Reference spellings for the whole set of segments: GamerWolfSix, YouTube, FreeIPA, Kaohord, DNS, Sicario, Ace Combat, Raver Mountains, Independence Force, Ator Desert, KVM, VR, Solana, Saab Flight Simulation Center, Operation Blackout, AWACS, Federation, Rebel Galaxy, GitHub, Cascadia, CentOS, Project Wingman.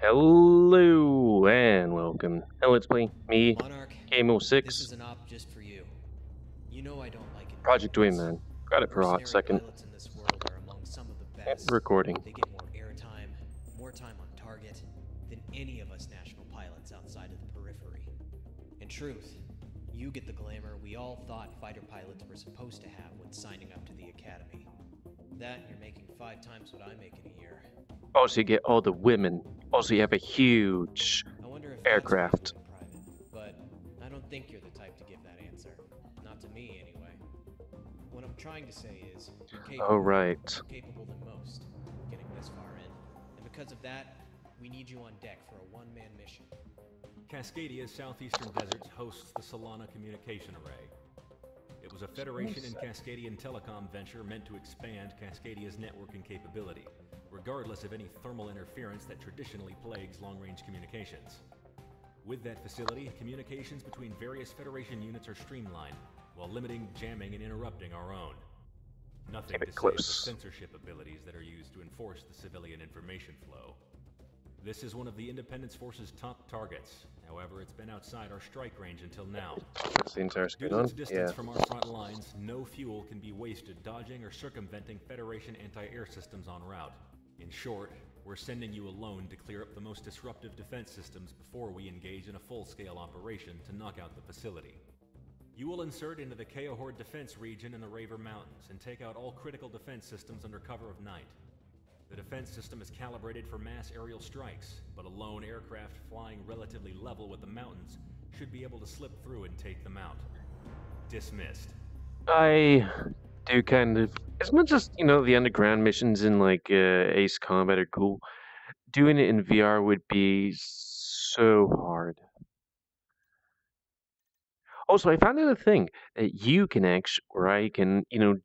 Hello and welcome. Now let's play me, GamerWolfSix. This is an op just for you. You know I don't like it. Project Wingman. Got it for a hot second. And recording. They get more airtime, more time on target than any of us national pilots outside of the periphery. In truth, you get the glamour we all thought fighter pilots were supposed to have when signing up to the academy. That you're making 5 times what I make in a year. Also, you get all the women. Also, you have a huge aircraft. Private, but I don't think you're the type to give that answer. Not to me, anyway. What I'm trying to say is, you're capable, you're capable than most getting this far in. And because of that, we need you on deck for a one-man mission. Cascadia's southeastern deserts hosts the Solana communication array. It was a Federation and Cascadian telecom venture meant to expand Cascadia's networking capability, regardless of any thermal interference that traditionally plagues long-range communications. With that facility, communications between various Federation units are streamlined, while limiting, jamming, and interrupting our own. Nothing to say the censorship abilities that are used to enforce the civilian information flow. This is one of the Independence Force's top targets. However, it's been outside our strike range until now. Due to its distance from our front lines, no fuel can be wasted dodging or circumventing Federation anti-air systems en route. In short, we're sending you alone to clear up the most disruptive defense systems before we engage in a full-scale operation to knock out the facility. You will insert into the Kaohord defense region in the Raver Mountains and take out all critical defense systems under cover of night. The defense system is calibrated for mass aerial strikes, but a lone aircraft flying relatively level with the mountains should be able to slip through and take them out. Dismissed. I do kind of, as much as, you know, the underground missions in like Ace Combat are cool, doing it in VR would be so hard. Also, I found out a thing that you can actually, or I can, you know,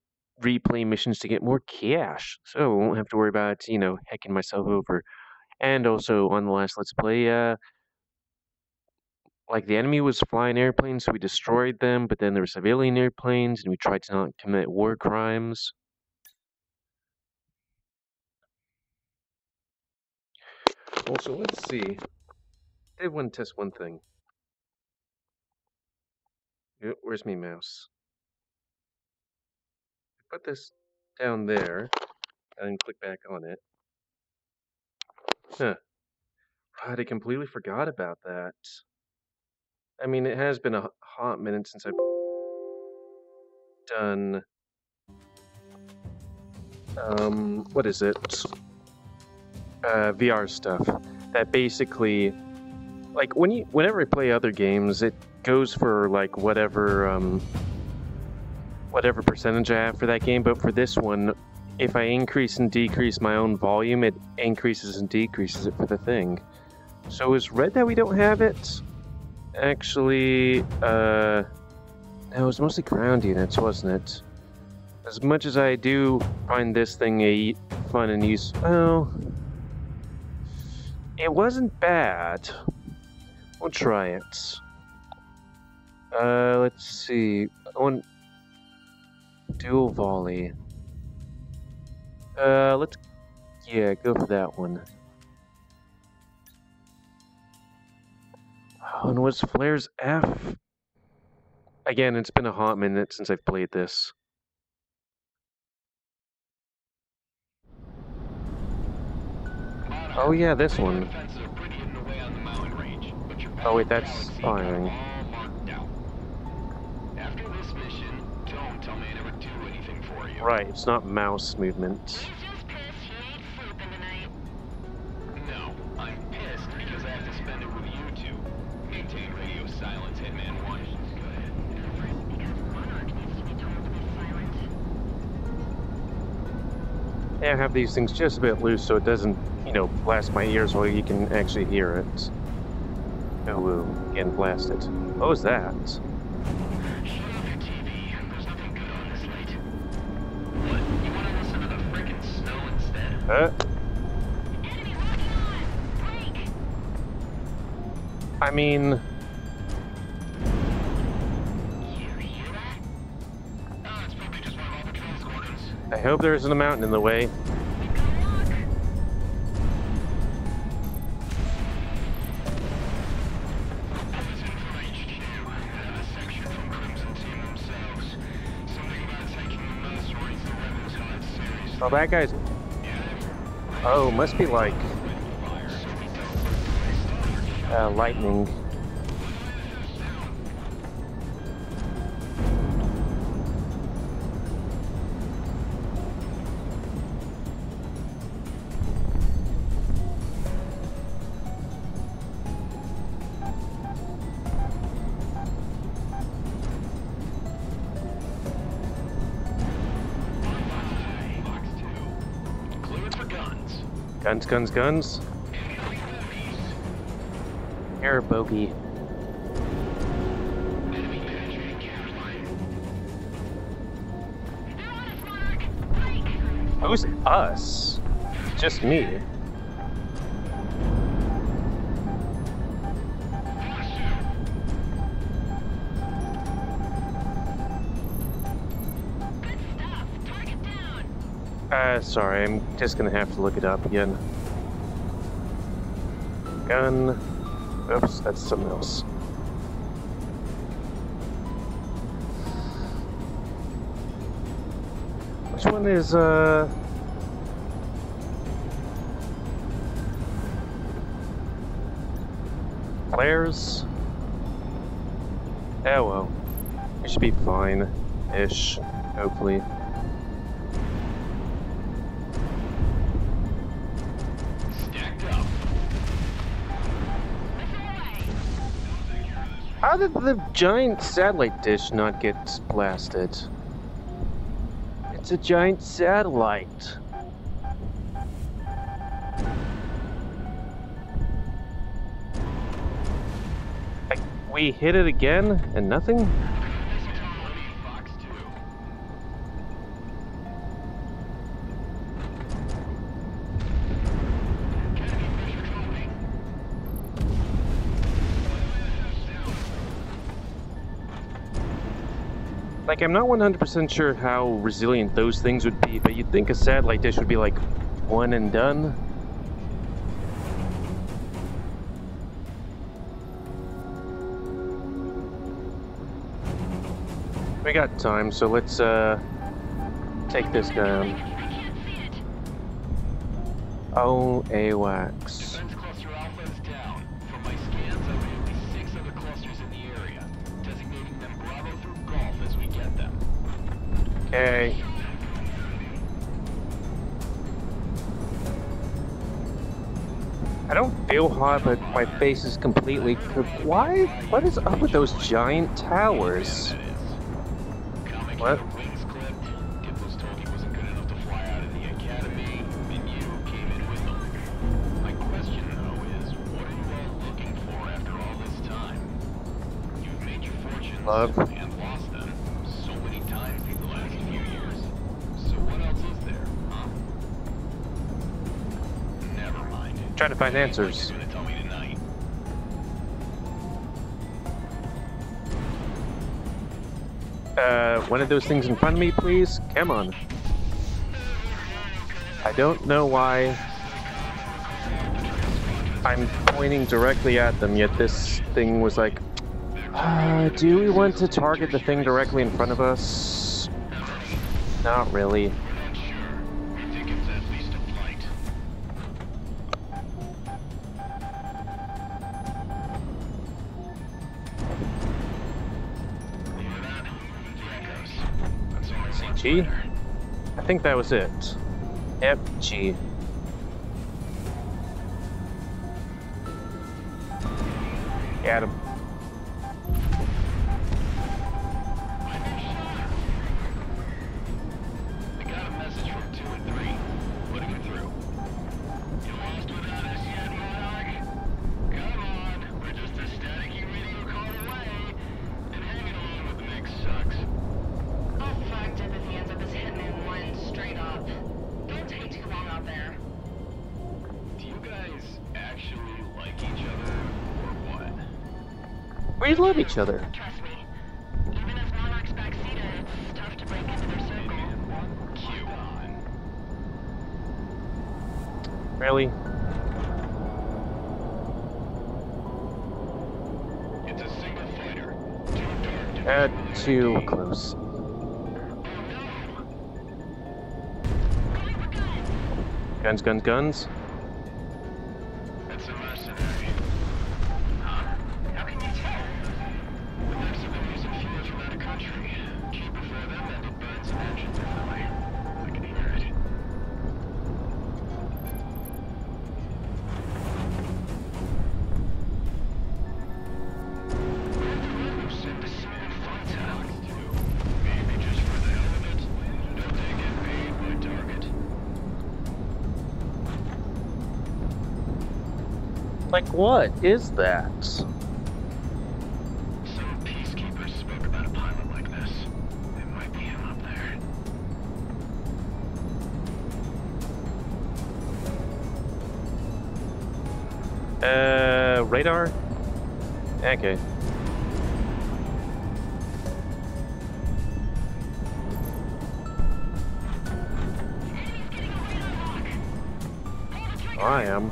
replay missions to get more cash, so I won't have to worry about, you know, hecking myself over. And also on the last Let's Play, like the enemy was flying airplanes, so we destroyed them, but then there were civilian airplanes and we tried to not commit war crimes. Also, let's see, I did want to test one thing. Where's me mouse? Put this down there and click back on it. Huh. God, I completely forgot about that. I mean, it has been a hot minute since I've done what is it? VR stuff. That basically, like, whenever I play other games, it goes for like whatever percentage I have for that game, but for this one, if I increase and decrease my own volume, it increases and decreases it for the thing. So is red that we don't have it? Actually, no, it was mostly ground units, wasn't it? As much as I do find this thing a fun and useful, well, it wasn't bad. We'll try it. Let's see. I want dual volley. Let's, yeah, go for that one. Oh, and what's Flair's F? Again, it's been a hot minute since I've played this. Oh yeah, this one. Oh wait, that's firing. Right, it's not mouse movement. No, I'm pissed because I have to spend it with you two. Maintain radio silence, Hitman 1. Good. I have these things just a bit loose so it doesn't, you know, blast my ears while you can actually hear it. Oh, woo, and blast it. What was that? I mean, you hear that? Oh, it's probably just one of all the transporters. I hope there isn't a mountain in the way. Oh, that guy's... Oh, must be like... lightning. Guns, guns, guns. Air bogey. Who's us? Just me. Sorry, I'm just gonna have to look it up again. Gun. Oops, that's something else. Which one is, Flares? Oh well. It should be fine-ish, hopefully. How did the giant satellite dish not get blasted? It's a giant satellite. Like, we hit it again and nothing? Like, I'm not 100% sure how resilient those things would be, but you'd think a satellite dish would be, like, one and done. We got time, so let's, take this down. Oh, AWACS. Okay. I don't feel hot, but my face is completely cooked. Why? What is up with those giant towers? What? Love. Trying to find answers. One of those things in front of me, please. Come on. I don't know why I'm pointing directly at them, yet this thing was like, do we want to target the thing directly in front of us? Not really. G? I think that was it. FG. Got him. I got a message from 2 and 3. Putting it through. You lost without us yet, Monarch? Come on, we're just a staticky radio call away. And hanging along with the mix sucks. We love each other. Trust me. Even if Monarch's backseater, it's tough to break into their circle. Really? It's a single fighter. Too close. Oh no. Guns, guns, guns. That's a mercenary. How can you tell? The next civilians and fuels from out of country. Keep before them and it burns an engine differently. I can hear it. Maybe just for the hell of it. Don't they get paid by target? Like, what is that? Some peacekeepers spoke about a pilot like this. It might be him up there. Radar? Okay. I am.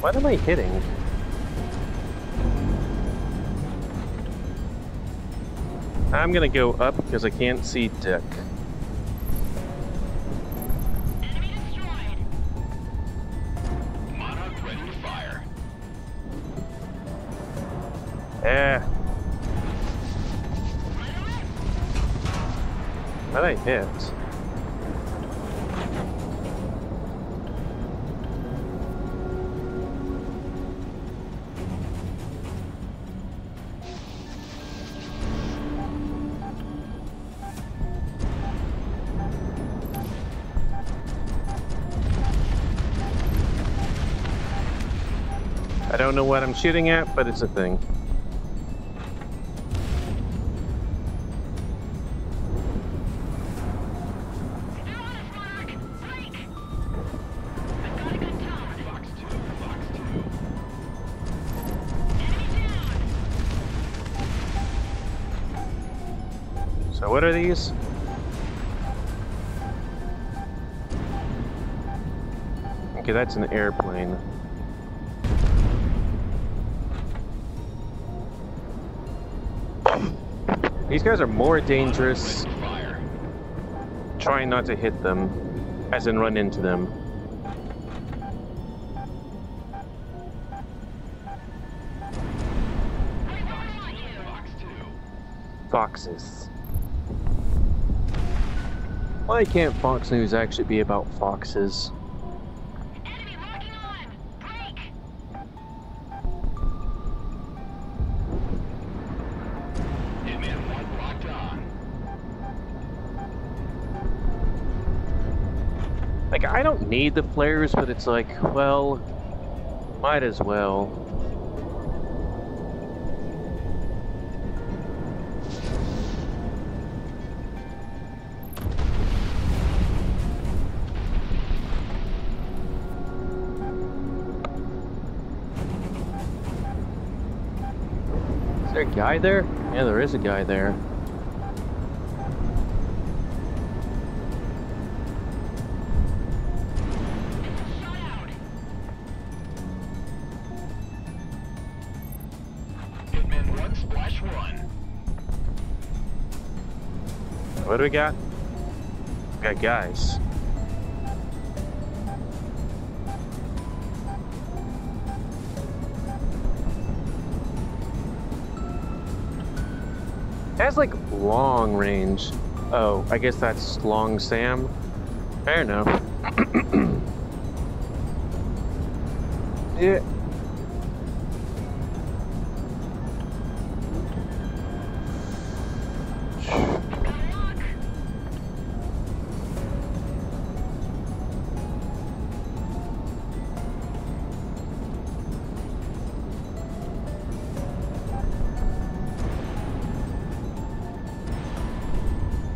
What am I hitting? I'm gonna go up because I can't see Dick. Enemy destroyed. Monarch ready to fire. What did I hit? I don't know what I'm shooting at, but it's a thing. So what are these? Okay, that's an airplane. These guys are more dangerous. Trying not to hit them, as in run into them. Foxes. Why can't Fox News actually be about foxes? Like, I don't need the flares, but it's like, well, might as well. Is there a guy there? Yeah, there is a guy there. What do we got? We got guys. That's like long range. Oh, I guess that's Long Sam. Fair enough. Yeah.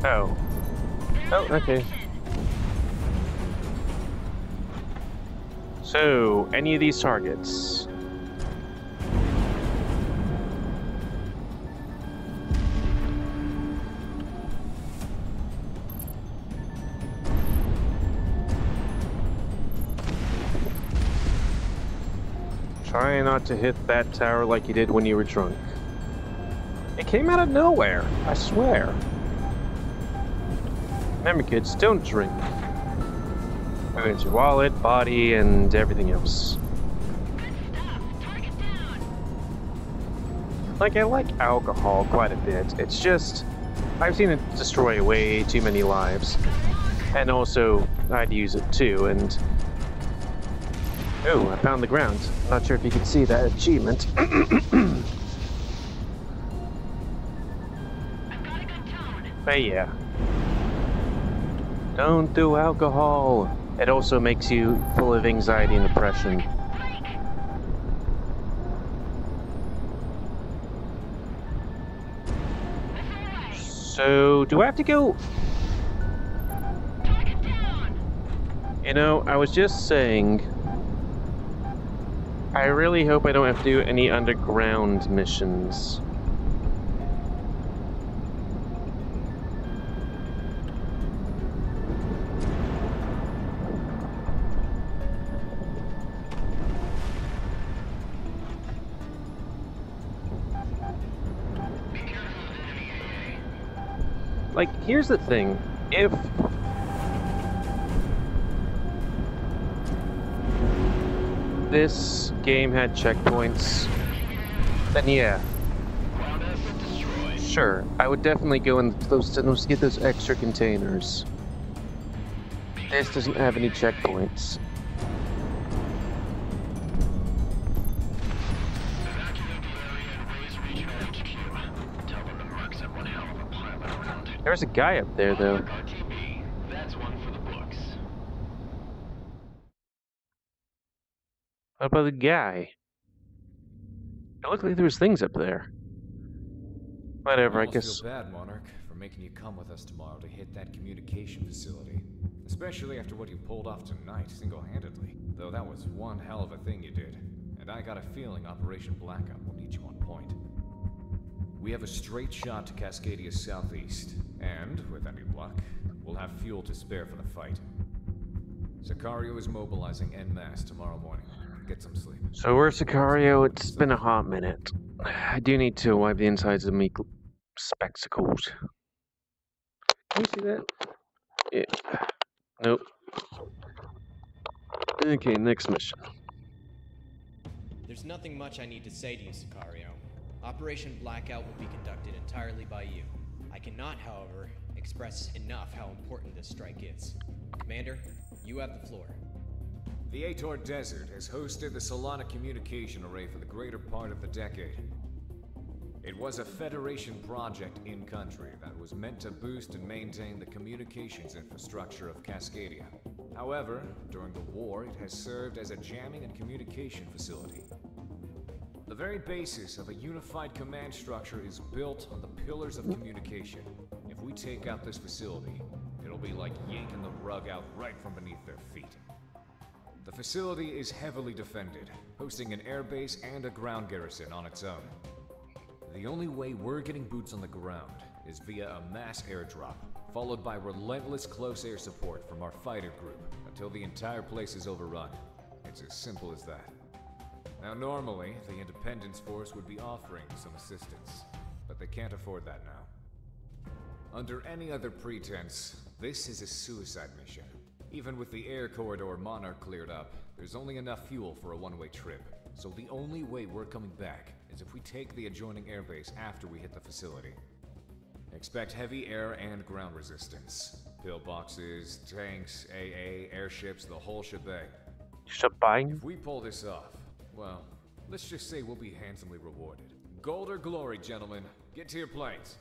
Oh. Oh, okay. So, any of these targets? Try not to hit that tower like you did when you were drunk. It came out of nowhere, I swear. Remember kids, don't drink. It's your wallet, body, and everything else. Good stuff. Target down. Like, I like alcohol quite a bit. It's just, I've seen it destroy way too many lives. And also, I'd use it too, and... Oh, I found the ground. Not sure if you can see that achievement. But yeah. Don't do alcohol. It also makes you full of anxiety and depression. So, do I have to go? You know, I was just saying, I really hope I don't have to do any underground missions. Like, here's the thing, if... this game had checkpoints, then yeah. Sure, I would definitely go in those and get those extra containers. This doesn't have any checkpoints. There's a guy up there, though. That's one for the books. What about the guy? It looked like there was things up there. Whatever, I guess. I feel bad, Monarch, for making you come with us tomorrow to hit that communication facility. Especially after what you pulled off tonight, single-handedly. Though that was one hell of a thing you did. And I got a feeling Operation Blackout will need you on point. We have a straight shot to Cascadia southeast, and, with any luck, we'll have fuel to spare for the fight. Sicario is mobilizing en masse tomorrow morning. Get some sleep. So we're Sicario. It's been a hot minute. I do need to wipe the insides of me spectacles. Can you see that? Yeah. Nope. Okay, next mission. There's nothing much I need to say to you, Sicario. Operation Blackout will be conducted entirely by you. I cannot, however, express enough how important this strike is. Commander, you have the floor. The Ator Desert has hosted the Solana communication array for the greater part of the decade. It was a Federation project in-country that was meant to boost and maintain the communications infrastructure of Cascadia. However, during the war, it has served as a jamming and communication facility. The very basis of a unified command structure is built on the pillars of communication. If we take out this facility, it'll be like yanking the rug out right from beneath their feet. The facility is heavily defended, hosting an airbase and a ground garrison on its own. The only way we're getting boots on the ground is via a mass airdrop, followed by relentless close air support from our fighter group until the entire place is overrun. It's as simple as that. Now normally, the Independence Force would be offering some assistance, but they can't afford that now. Under any other pretense, this is a suicide mission. Even with the air corridor Monarch cleared up, there's only enough fuel for a one-way trip. So the only way we're coming back is if we take the adjoining airbase after we hit the facility. Expect heavy air and ground resistance. Pillboxes, tanks, AA, airships, the whole shebang. Shebang? If we pull this off, well, let's just say we'll be handsomely rewarded. Gold or glory, gentlemen. Get to your planes.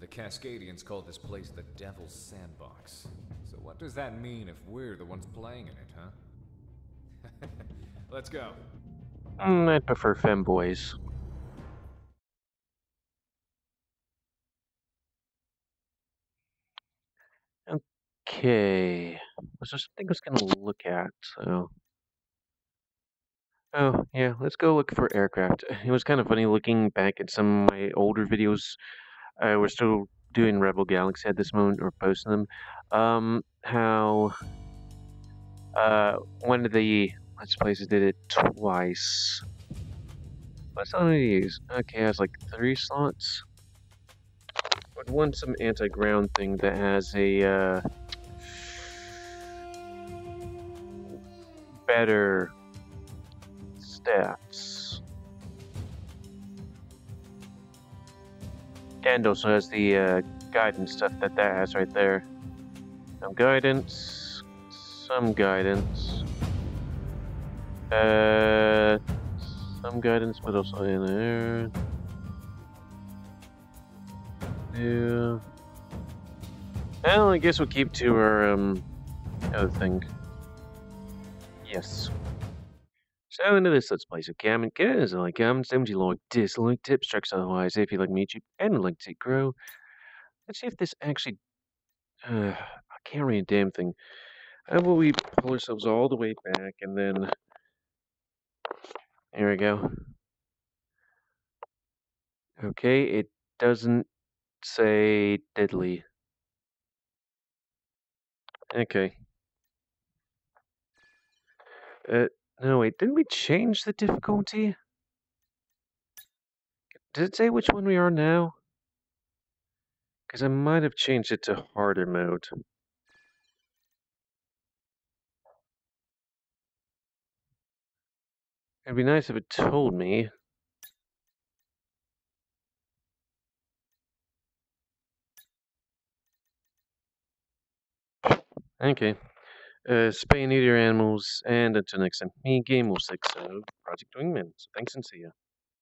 The Cascadians call this place the Devil's Sandbox. So what does that mean if we're the ones playing in it, huh? Let's go. I'd prefer femboys. Okay. Was there something I was going to look at, so... Oh, yeah, let's go look for aircraft. It was kind of funny looking back at some of my older videos. We're still doing Rebel Galaxy at this moment, or posting them. How one of the Let's Plays did it twice. What's on these? Okay, I was like 3 slots. would want some anti-ground thing that has a better stats. And also has the guidance stuff that has right there. Some guidance. Some guidance. Some guidance, but also in there. Yeah. Well, I guess we'll keep to our other thing. Yes. So into this Let's Play, so comment, guys, like, comment, don't you like, dislike, tips, tricks, otherwise, if you like YouTube and like to grow. Let's see if this actually, I can't read a damn thing. How will we pull ourselves all the way back and then, here we go. Okay, it doesn't say diddly. Okay. No, wait, didn't we change the difficulty? Does it say which one we are now? Because I might have changed it to harder mode. It'd be nice if it told me. Okay. Spay and eat your animals, and until next time, me GamerWolfSix, Project Wingman. So thanks and see ya.